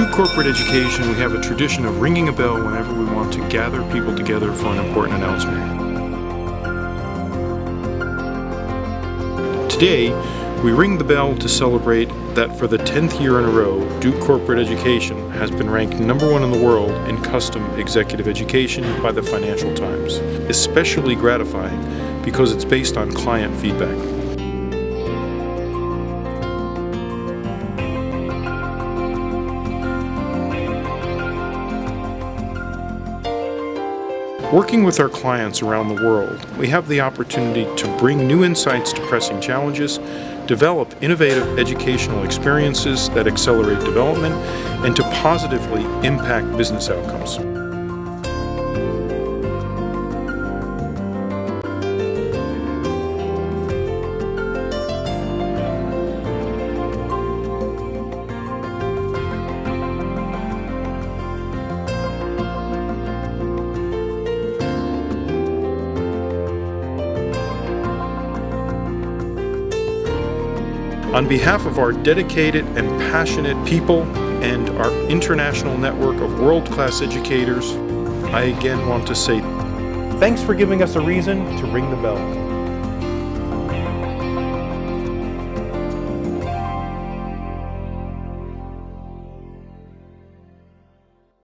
Duke Corporate Education, we have a tradition of ringing a bell whenever we want to gather people together for an important announcement. Today, we ring the bell to celebrate that for the 10th year in a row, Duke Corporate Education has been ranked #1 in the world in custom executive education by the Financial Times. Especially gratifying because it's based on client feedback. Working with our clients around the world, we have the opportunity to bring new insights to pressing challenges, develop innovative educational experiences that accelerate development, and to positively impact business outcomes. On behalf of our dedicated and passionate people and our international network of world-class educators, I again want to say thanks for giving us a reason to ring the bell.